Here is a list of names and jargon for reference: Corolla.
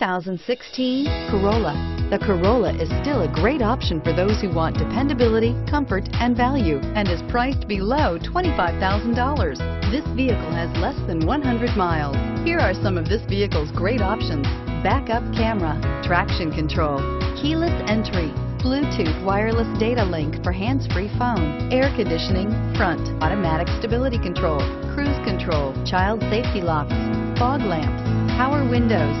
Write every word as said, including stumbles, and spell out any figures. two thousand sixteen Corolla. The Corolla is still a great option for those who want dependability, comfort, and value, and is priced below twenty-five thousand dollars. This vehicle has less than one hundred miles. Here are some of this vehicle's great options: backup camera, traction control, keyless entry, Bluetooth wireless data link for hands-free phone, air conditioning, front, automatic stability control, cruise control, child safety locks, fog lamps, power windows.